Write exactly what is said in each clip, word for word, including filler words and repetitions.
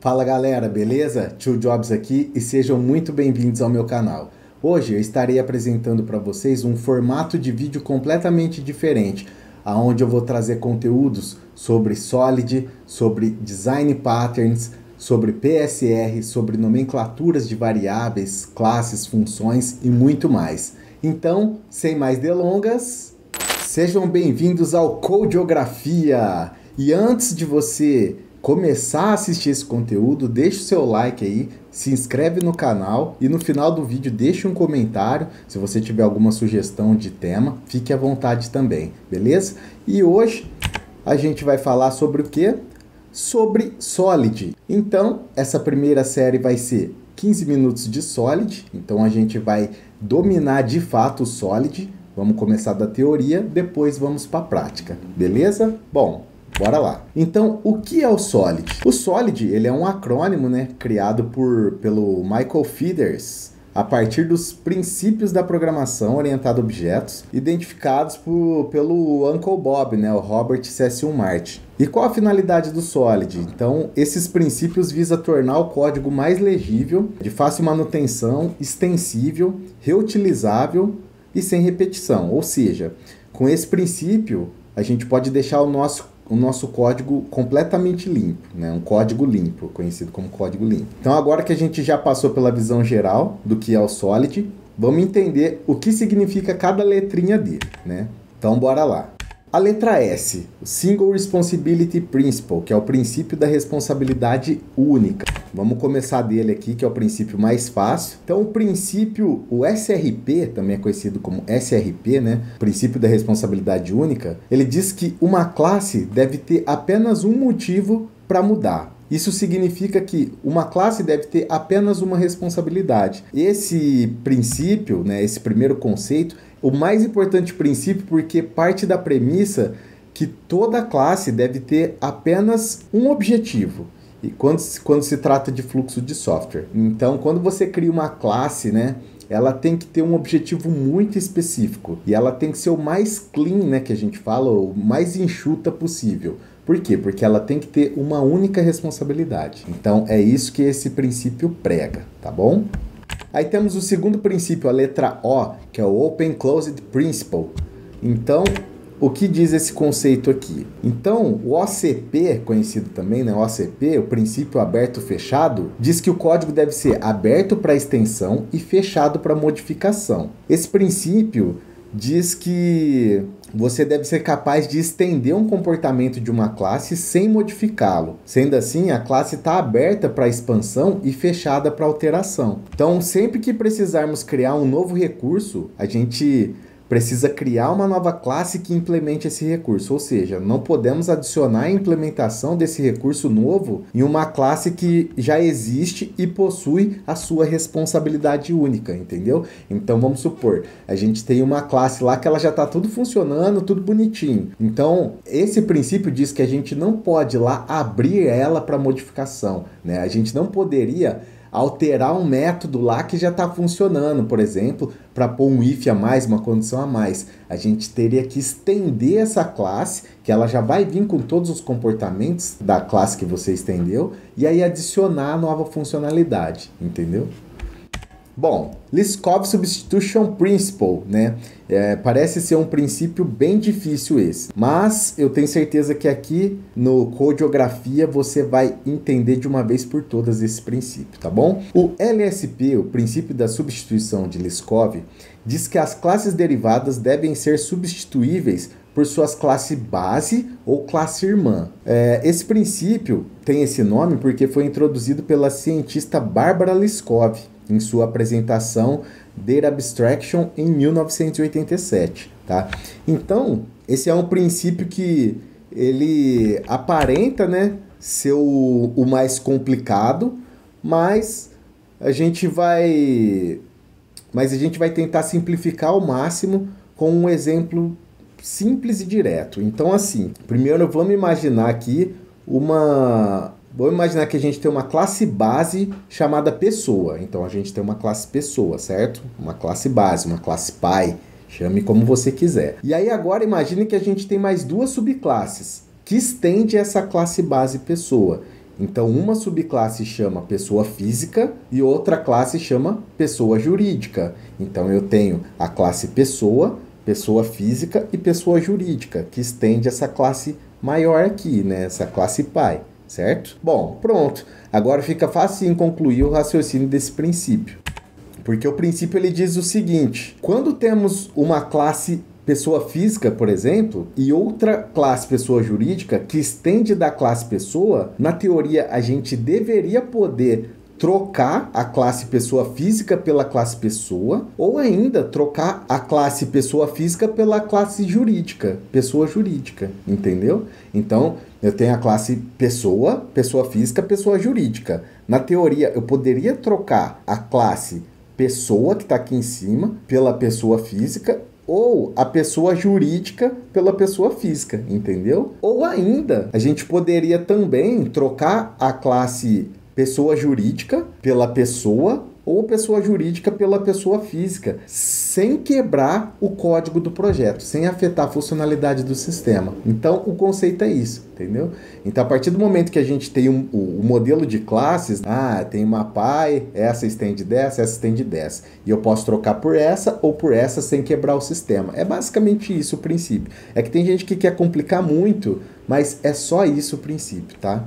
Fala galera, beleza? Tio Jobs aqui e sejam muito bem-vindos ao meu canal. Hoje eu estarei apresentando para vocês um formato de vídeo completamente diferente, aonde eu vou trazer conteúdos sobre SOLID, sobre Design Patterns, sobre P S R, sobre nomenclaturas de variáveis, classes, funções e muito mais. Então, sem mais delongas, sejam bem-vindos ao Codeografia! E antes de você começar a assistir esse conteúdo, deixa o seu like aí, se inscreve no canal e no final do vídeo deixa um comentário. Se você tiver alguma sugestão de tema, fique à vontade também, beleza? E hoje a gente vai falar sobre o quê? Sobre SOLID. Então, essa primeira série vai ser quinze minutos de SOLID. Então a gente vai dominar de fato o SOLID. Vamos começar da teoria, depois vamos para a prática, beleza? Bom, bora lá. Então, o que é o SOLID? O SOLID, ele é um acrônimo, né, criado por, pelo Michael Feathers, a partir dos princípios da programação orientada a objetos, identificados por, pelo Uncle Bob, né, o Robert Cecil Martin. E qual a finalidade do SOLID? Então, esses princípios visam tornar o código mais legível, de fácil manutenção, extensível, reutilizável e sem repetição. Ou seja, com esse princípio, a gente pode deixar o nosso o nosso código completamente limpo, né? Um código limpo, conhecido como código limpo. Então, agora que a gente já passou pela visão geral do que é o SOLID, vamos entender o que significa cada letrinha dele, né? Então, bora lá. A letra S, o Single Responsibility Principle, que é o princípio da responsabilidade única. Vamos começar dele aqui, que é o princípio mais fácil. Então, o princípio, o S R P, também é conhecido como S R P, né? O princípio da responsabilidade única, ele diz que uma classe deve ter apenas um motivo para mudar. Isso significa que uma classe deve ter apenas uma responsabilidade. Esse princípio, né, esse primeiro conceito, o mais importante princípio, porque parte da premissa que toda classe deve ter apenas um objetivo. E quando, quando se trata de fluxo de software. Então, quando você cria uma classe, né, ela tem que ter um objetivo muito específico. E ela tem que ser o mais clean, né, que a gente fala, o mais enxuta possível. Por quê? Porque ela tem que ter uma única responsabilidade. Então, é isso que esse princípio prega, tá bom? Aí temos o segundo princípio, a letra O, que é o Open Closed Principle. Então, o que diz esse conceito aqui? Então, o O C P, conhecido também, né? O O C P, o princípio aberto-fechado, diz que o código deve ser aberto para extensão e fechado para modificação. Esse princípio diz que você deve ser capaz de estender um comportamento de uma classe sem modificá-lo. Sendo assim, a classe está aberta para expansão e fechada para alteração. Então, sempre que precisarmos criar um novo recurso, a gente precisa criar uma nova classe que implemente esse recurso. Ou seja, não podemos adicionar a implementação desse recurso novo em uma classe que já existe e possui a sua responsabilidade única, entendeu? Então, vamos supor, a gente tem uma classe lá que ela já está tudo funcionando, tudo bonitinho. Então, esse princípio diz que a gente não pode lá abrir ela para modificação, né? A gente não poderia alterar um método lá que já está funcionando, por exemplo, para pôr um if a mais, uma condição a mais. A gente teria que estender essa classe, que ela já vai vir com todos os comportamentos da classe que você estendeu, e aí adicionar a nova funcionalidade, entendeu? Bom, Liskov Substitution Principle, né? É, parece ser um princípio bem difícil esse, mas eu tenho certeza que aqui no Codeografia você vai entender de uma vez por todas esse princípio, tá bom? O L S P, o princípio da substituição de Liskov, diz que as classes derivadas devem ser substituíveis por suas classes base ou classe irmã. É, esse princípio tem esse nome porque foi introduzido pela cientista Bárbara Liskov, em sua apresentação Data Abstraction em mil novecentos e oitenta e sete, tá? Então, esse é um princípio que ele aparenta, né, ser o, o mais complicado, mas a gente vai mas a gente vai tentar simplificar ao máximo com um exemplo simples e direto. Então, assim, primeiro vamos imaginar aqui uma Vamos imaginar que a gente tem uma classe base chamada pessoa. Então, a gente tem uma classe pessoa, certo? Uma classe base, uma classe pai, chame como você quiser. E aí, agora, imagine que a gente tem mais duas subclasses que estende essa classe base pessoa. Então, uma subclasse chama pessoa física e outra classe chama pessoa jurídica. Então, eu tenho a classe pessoa, pessoa física e pessoa jurídica, que estende essa classe maior aqui, né? Essa classe pai, certo? Bom, pronto. Agora fica fácil concluir o raciocínio desse princípio. Porque o princípio ele diz o seguinte: quando temos uma classe pessoa física, por exemplo, e outra classe pessoa jurídica que estende da classe pessoa, na teoria a gente deveria poder trocar a classe pessoa física pela classe pessoa, ou ainda trocar a classe pessoa física pela classe jurídica, pessoa jurídica, entendeu? Então, eu tenho a classe pessoa, pessoa física, pessoa jurídica. Na teoria, eu poderia trocar a classe pessoa, que está aqui em cima, pela pessoa física, ou a pessoa jurídica pela pessoa física, entendeu? Ou ainda, a gente poderia também trocar a classe pessoa jurídica pela pessoa ou pessoa jurídica pela pessoa física, sem quebrar o código do projeto, sem afetar a funcionalidade do sistema. Então, o conceito é isso, entendeu? Então, a partir do momento que a gente tem um, o, o modelo de classes, ah, tem uma pai, essa estende dessa, essa estende dessa, e eu posso trocar por essa ou por essa sem quebrar o sistema. É basicamente isso o princípio. É que tem gente que quer complicar muito, mas é só isso o princípio, tá?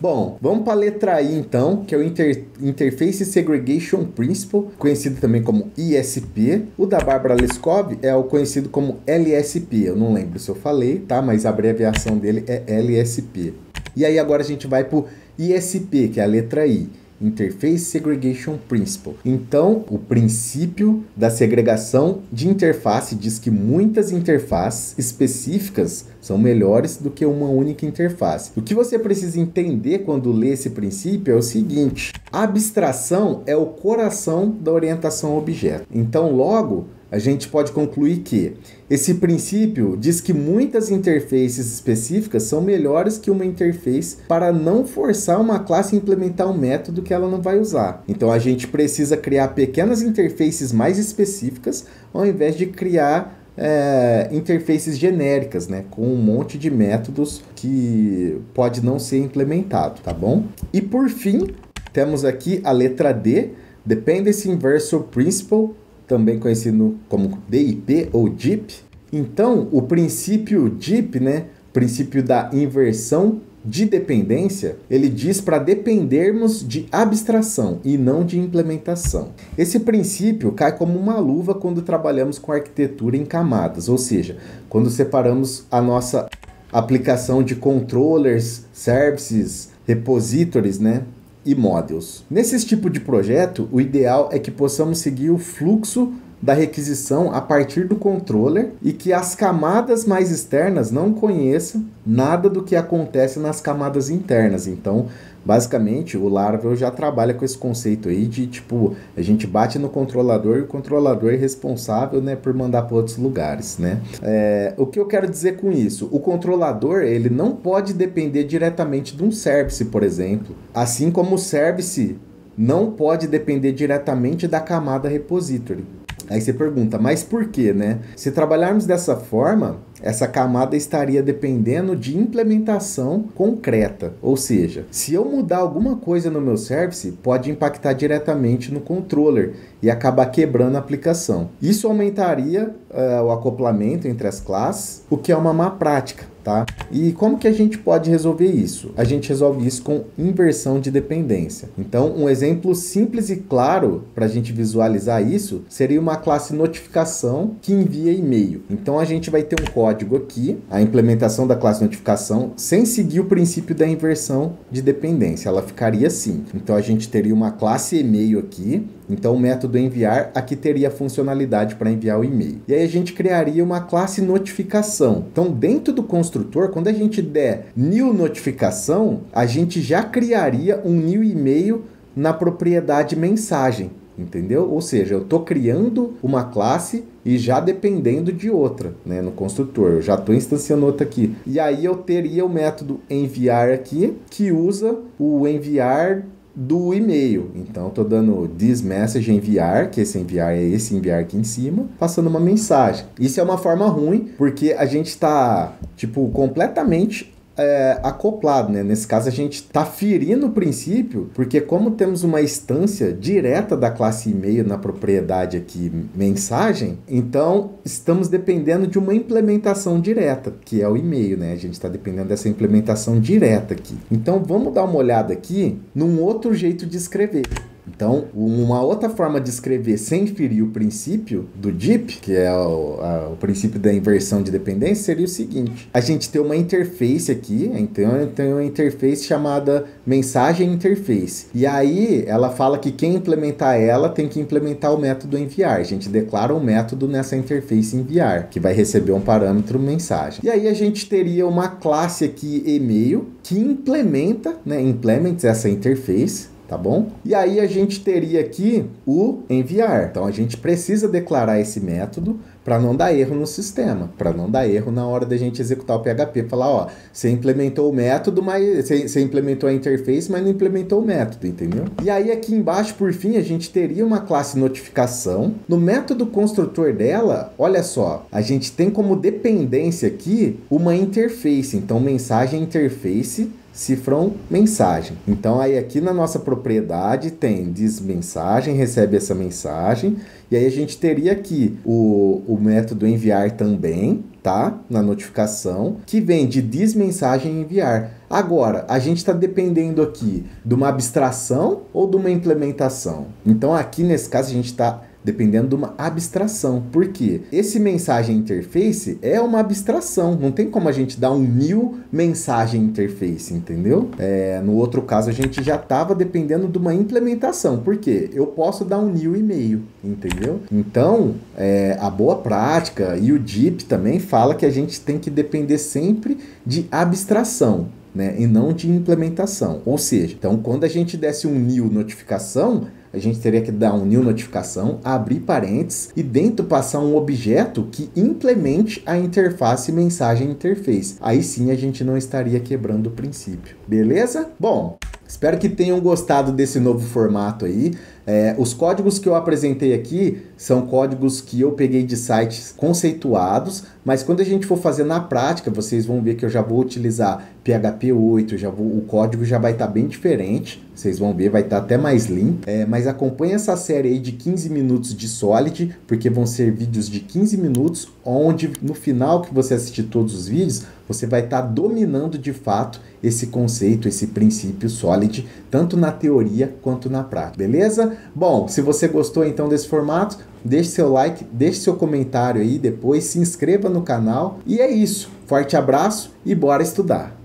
Bom, vamos para a letra I então, que é o Inter Interface Segregation Principle, conhecido também como I S P. O da Bárbara Liskov é o conhecido como L S P, eu não lembro se eu falei, tá? Mas a abreviação dele é L S P. E aí agora a gente vai para o I S P, que é a letra I, Interface Segregation Principle. Então, o princípio da segregação de interface diz que muitas interfaces específicas são melhores do que uma única interface. O que você precisa entender quando lê esse princípio é o seguinte: a abstração é o coração da orientação a objeto. Então, logo, a gente pode concluir que esse princípio diz que muitas interfaces específicas são melhores que uma interface para não forçar uma classe a implementar um método que ela não vai usar. Então a gente precisa criar pequenas interfaces mais específicas ao invés de criar É, interfaces genéricas, né, com um monte de métodos que pode não ser implementado, tá bom? E por fim, temos aqui a letra D, Dependency Inversion Principle, também conhecido como D I P ou D I P. Então, o princípio D I P, né, princípio da inversão de dependência, ele diz para dependermos de abstração e não de implementação. Esse princípio cai como uma luva quando trabalhamos com arquitetura em camadas, ou seja, quando separamos a nossa aplicação de controllers, services, repositories, né, e models. Nesse tipo de projeto, o ideal é que possamos seguir o fluxo da requisição a partir do controller e que as camadas mais externas não conheçam nada do que acontece nas camadas internas. Então, basicamente, o Laravel já trabalha com esse conceito aí de, tipo, a gente bate no controlador e o controlador é responsável, né, por mandar para outros lugares, né? É, o que eu quero dizer com isso? O controlador, ele não pode depender diretamente de um service, por exemplo. Assim como o service não pode depender diretamente da camada repository. Aí você pergunta, mas por quê, né? Se trabalharmos dessa forma, essa camada estaria dependendo de implementação concreta. Ou seja, se eu mudar alguma coisa no meu service, pode impactar diretamente no controller e acabar quebrando a aplicação. Isso aumentaria uh, o acoplamento entre as classes, o que é uma má prática, tá? E como que a gente pode resolver isso? A gente resolve isso com inversão de dependência. Então, um exemplo simples e claro para a gente visualizar isso seria uma classe notificação que envia e-mail. Então, a gente vai ter um código aqui, a implementação da classe notificação, sem seguir o princípio da inversão de dependência. Ela ficaria assim. Então, a gente teria uma classe e-mail aqui. Então, o método enviar aqui teria a funcionalidade para enviar o e-mail. E aí, a gente criaria uma classe notificação. Então, dentro do construtor, quando a gente der new notificação, a gente já criaria um new e-mail na propriedade mensagem, entendeu? Ou seja, eu estou criando uma classe e já dependendo de outra, né, no construtor. Eu já estou instanciando outra aqui. E aí, eu teria o método enviar aqui, que usa o enviar do e-mail. Então, estou dando this message enviar, que esse enviar é esse enviar aqui em cima, passando uma mensagem. Isso é uma forma ruim, porque a gente está, tipo, completamente é, acoplado, né? Nesse caso a gente está ferindo o princípio, porque como temos uma instância direta da classe e-mail na propriedade aqui mensagem, então estamos dependendo de uma implementação direta, que é o e-mail, né? A gente está dependendo dessa implementação direta aqui. Então vamos dar uma olhada aqui num outro jeito de escrever. Então, uma outra forma de escrever sem ferir o princípio do D I P, que é o, a, o princípio da inversão de dependência, seria o seguinte. A gente tem uma interface aqui, então eu tenho uma interface chamada mensagem interface. E aí, ela fala que quem implementar ela tem que implementar o método enviar. A gente declara um método nessa interface enviar, que vai receber um parâmetro mensagem. E aí, a gente teria uma classe aqui, e-mail, que implementa, né, implementa essa interface. Tá bom? E aí a gente teria aqui o enviar. Então a gente precisa declarar esse método para não dar erro no sistema, para não dar erro na hora da gente executar o P H P, falar, ó, você implementou o método, mas você, você implementou a interface, mas não implementou o método, entendeu? E aí aqui embaixo, por fim, a gente teria uma classe notificação. No método construtor dela, olha só, a gente tem como dependência aqui uma interface, então mensagem interface, cifrão mensagem. Então aí aqui na nossa propriedade tem diz mensagem, recebe essa mensagem, e aí a gente teria aqui o, o método enviar também, tá? Na notificação, que vem de desmensagem enviar. Agora, a gente está dependendo aqui de uma abstração ou de uma implementação? Então aqui nesse caso a gente está dependendo de uma abstração. Por quê? Esse mensagem interface é uma abstração. Não tem como a gente dar um new mensagem interface, entendeu? É, no outro caso, a gente já estava dependendo de uma implementação. Por quê? Eu posso dar um new e-mail, entendeu? Então, é, a boa prática e o D I P também fala que a gente tem que depender sempre de abstração, né? E não de implementação. Ou seja, então, quando a gente desse um new notificação, a gente teria que dar um new notificação, abrir parênteses e dentro passar um objeto que implemente a interface mensagem interface. Aí sim a gente não estaria quebrando o princípio. Beleza? Bom, espero que tenham gostado desse novo formato aí. É, os códigos que eu apresentei aqui são códigos que eu peguei de sites conceituados, mas quando a gente for fazer na prática, vocês vão ver que eu já vou utilizar P H P oito, já vou, o código já vai estar tá bem diferente, vocês vão ver, vai estar tá até mais lean, é, mas acompanha essa série aí de quinze minutos de Solid, porque vão ser vídeos de quinze minutos, onde no final que você assistir todos os vídeos, você vai estar tá dominando de fato esse conceito, esse princípio Solid, tanto na teoria quanto na prática, beleza? Bom, se você gostou então desse formato, deixe seu like, deixe seu comentário aí depois, se inscreva no canal. E é isso, forte abraço e bora estudar!